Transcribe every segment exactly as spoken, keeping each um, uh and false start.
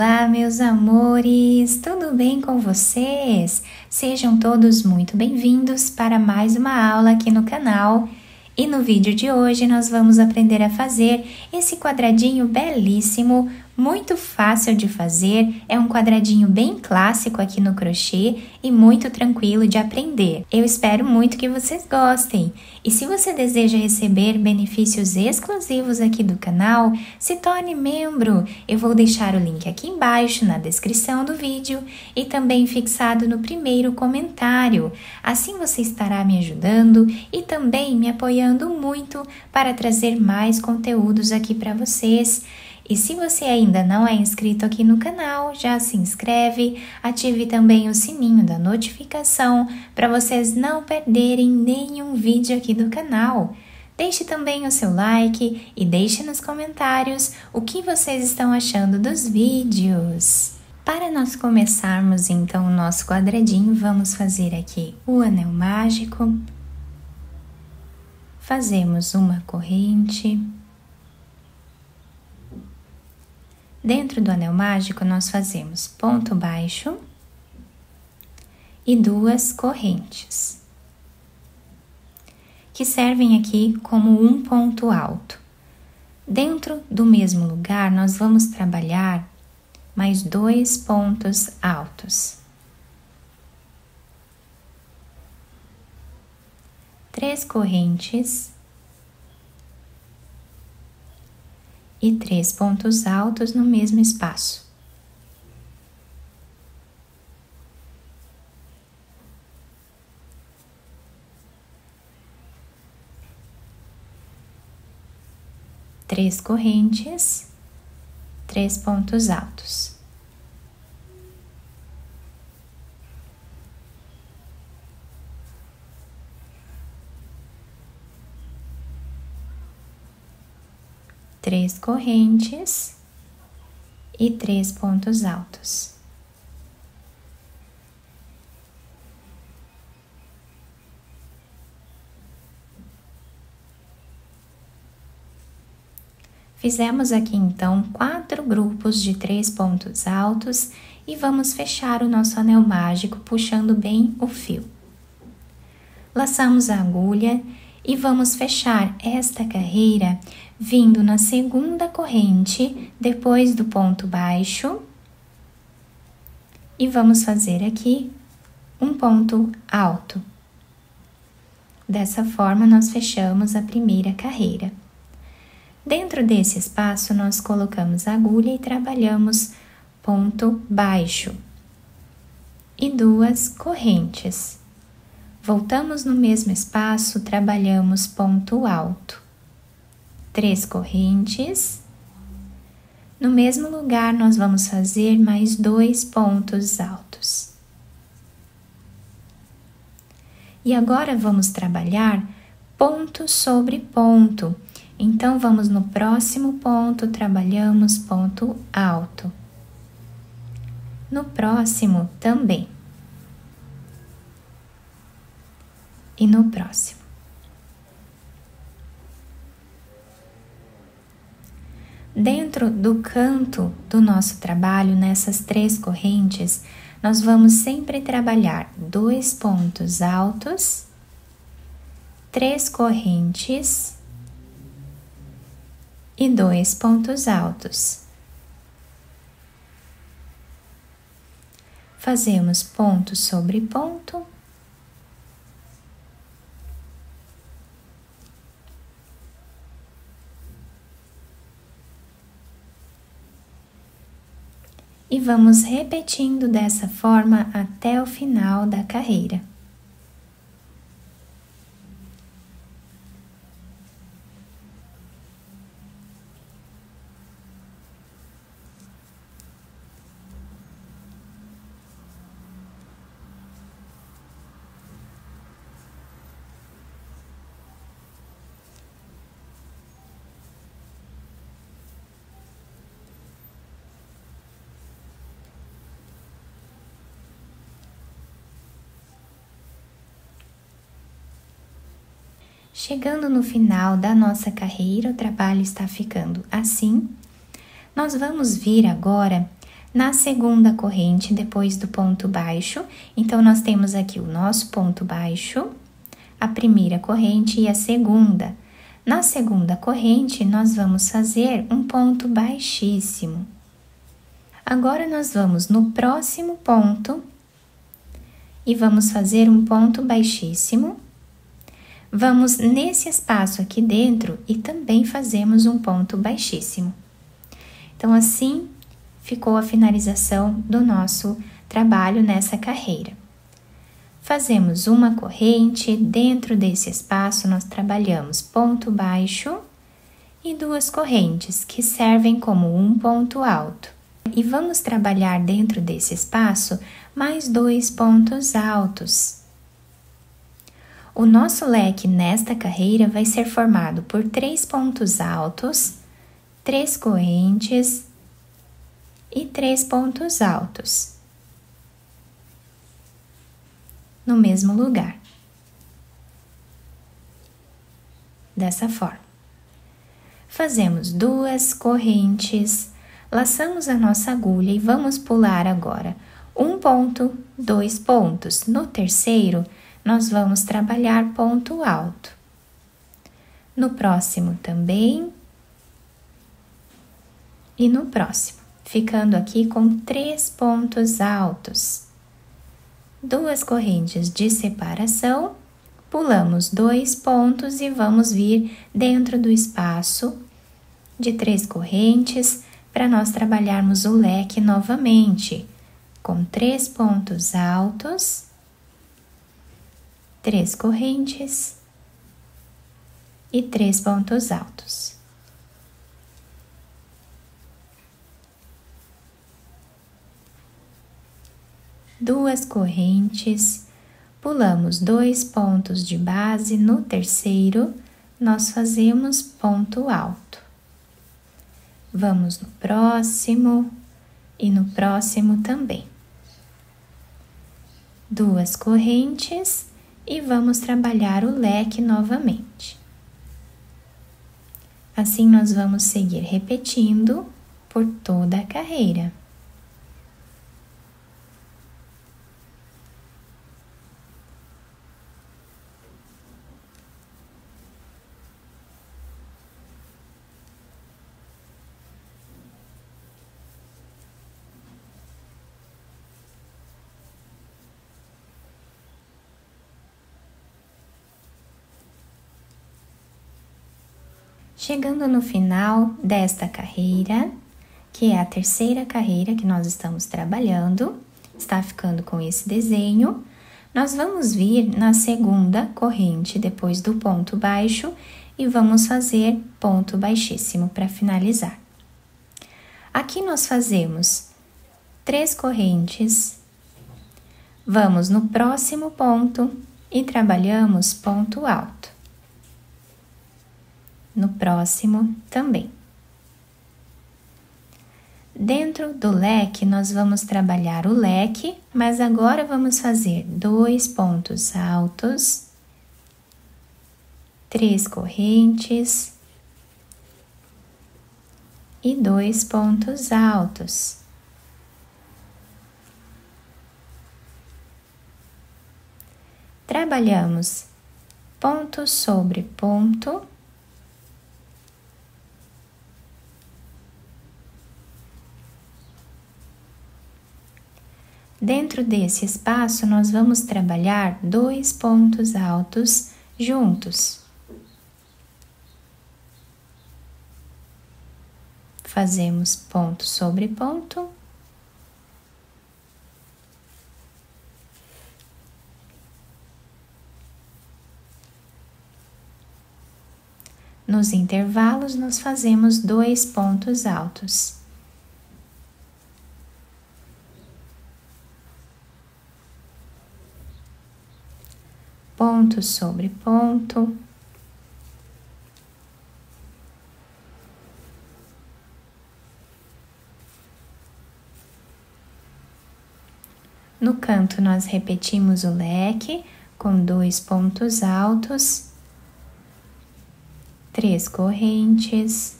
Olá, meus amores! Tudo bem com vocês? Sejam todos muito bem-vindos para mais uma aula aqui no canal. E no vídeo de hoje nós vamos aprender a fazer esse quadradinho belíssimo, muito fácil de fazer, é um quadradinho bem clássico aqui no crochê e muito tranquilo de aprender. Eu espero muito que vocês gostem! E se você deseja receber benefícios exclusivos aqui do canal, se torne membro! Eu vou deixar o link aqui embaixo na descrição do vídeo e também fixado no primeiro comentário. Assim você estará me ajudando e também me apoiando muito para trazer mais conteúdos aqui para vocês. E se você ainda não é inscrito aqui no canal, já se inscreve, ative também o sininho da notificação para vocês não perderem nenhum vídeo aqui do canal. Deixe também o seu like e deixe nos comentários o que vocês estão achando dos vídeos. Para nós começarmos então o nosso quadradinho, vamos fazer aqui o anel mágico. Fazemos uma corrente. Dentro do anel mágico, nós fazemos ponto baixo e duas correntes, que servem aqui como um ponto alto. Dentro do mesmo lugar, nós vamos trabalhar mais dois pontos altos. Três correntes. E três pontos altos no mesmo espaço. Três correntes, três pontos altos. Três correntes e três pontos altos. Fizemos aqui então quatro grupos de três pontos altos e vamos fechar o nosso anel mágico puxando bem o fio. Laçamos a agulha e vamos fechar esta carreira vindo na segunda corrente, depois do ponto baixo. E vamos fazer aqui um ponto alto. Dessa forma, nós fechamos a primeira carreira. Dentro desse espaço, nós colocamos a agulha e trabalhamos ponto baixo. E duas correntes. Voltamos no mesmo espaço, trabalhamos ponto alto. Três correntes. No mesmo lugar, nós vamos fazer mais dois pontos altos. E agora, vamos trabalhar ponto sobre ponto. Então, vamos no próximo ponto, trabalhamos ponto alto. No próximo também. E no próximo. Dentro do canto do nosso trabalho, nessas três correntes, nós vamos sempre trabalhar dois pontos altos, três correntes e dois pontos altos. Fazemos ponto sobre ponto. E vamos repetindo dessa forma até o final da carreira. Chegando no final da nossa carreira, o trabalho está ficando assim. Nós vamos vir agora Na segunda corrente, depois do ponto baixo, então nós temos aqui o nosso ponto baixo, a primeira corrente e a segunda. Na segunda corrente, nós vamos fazer um ponto baixíssimo. Agora, nós vamos no próximo ponto e vamos fazer um ponto baixíssimo. Vamos nesse espaço aqui dentro e também fazemos um ponto baixíssimo. Então, assim ficou a finalização do nosso trabalho nessa carreira. Fazemos uma corrente, dentro desse espaço nós trabalhamos ponto baixo e duas correntes que servem como um ponto alto. E vamos trabalhar dentro desse espaço mais dois pontos altos. O nosso leque nesta carreira vai ser formado por três pontos altos, três correntes e três pontos altos no mesmo lugar, dessa forma. Fazemos duas correntes, laçamos a nossa agulha e vamos pular agora um ponto, dois pontos. No terceiro, nós vamos trabalhar ponto alto. No próximo também. E no próximo. Ficando aqui com três pontos altos. Duas correntes de separação. Pulamos dois pontos e vamos vir dentro do espaço de três correntes para nós trabalharmos o leque novamente. Com três pontos altos. Três correntes e três pontos altos. Duas correntes, pulamos dois pontos de base, no terceiro nós fazemos ponto alto. Vamos no próximo e no próximo também. Duas correntes. E vamos trabalhar o leque novamente. Assim, nós vamos seguir repetindo por toda a carreira. Chegando no final desta carreira, que é a terceira carreira que nós estamos trabalhando, está ficando com esse desenho, nós vamos vir na segunda corrente depois do ponto baixo e vamos fazer ponto baixíssimo para finalizar. Aqui nós fazemos três correntes, vamos no próximo ponto e trabalhamos ponto alto. No próximo também. Dentro do leque, nós vamos trabalhar o leque, mas agora vamos fazer dois pontos altos, três correntes e dois pontos altos. Trabalhamos ponto sobre ponto. Dentro desse espaço, nós vamos trabalhar dois pontos altos juntos. Fazemos ponto sobre ponto. Nos intervalos, nós fazemos dois pontos altos. Ponto sobre ponto. No canto, nós repetimos o leque com dois pontos altos, três correntes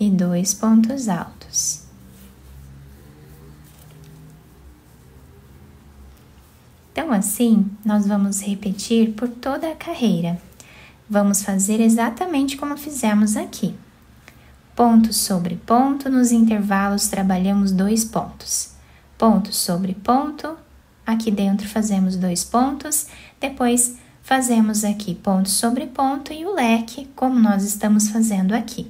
e dois pontos altos. Então, assim, nós vamos repetir por toda a carreira. Vamos fazer exatamente como fizemos aqui. Ponto sobre ponto, nos intervalos trabalhamos dois pontos. Ponto sobre ponto, aqui dentro fazemos dois pontos, depois fazemos aqui ponto sobre ponto e o leque, como nós estamos fazendo aqui.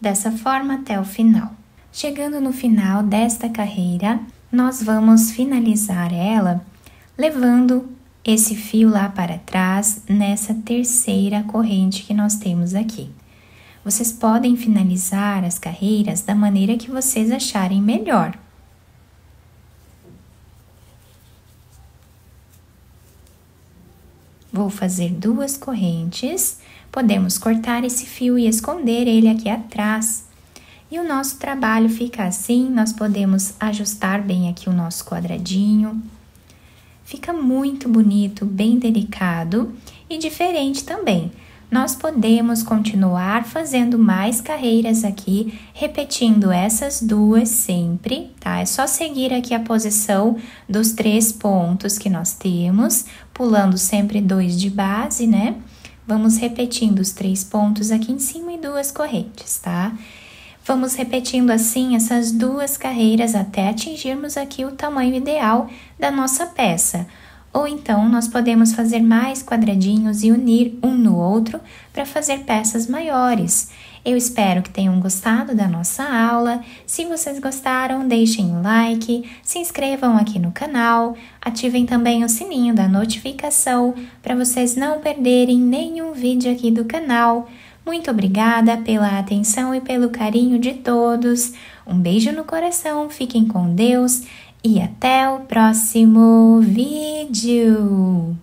Dessa forma até o final. Chegando no final desta carreira, nós vamos finalizar ela levando esse fio lá para trás nessa terceira corrente que nós temos aqui. Vocês podem finalizar as carreiras da maneira que vocês acharem melhor. Vou fazer duas correntes, podemos cortar esse fio e esconder ele aqui atrás. E o nosso trabalho fica assim, nós podemos ajustar bem aqui o nosso quadradinho. Fica muito bonito, bem delicado e diferente também. Nós podemos continuar fazendo mais carreiras aqui, repetindo essas duas sempre, tá? É só seguir aqui a posição dos três pontos que nós temos, pulando sempre dois de base, né? Vamos repetindo os três pontos aqui em cima e duas correntes, tá? Vamos repetindo assim essas duas carreiras até atingirmos aqui o tamanho ideal da nossa peça. Ou então, nós podemos fazer mais quadradinhos e unir um no outro para fazer peças maiores. Eu espero que tenham gostado da nossa aula. Se vocês gostaram, deixem um like, se inscrevam aqui no canal, ativem também o sininho da notificação para vocês não perderem nenhum vídeo aqui do canal. Muito obrigada pela atenção e pelo carinho de todos. Um beijo no coração, fiquem com Deus e até o próximo vídeo!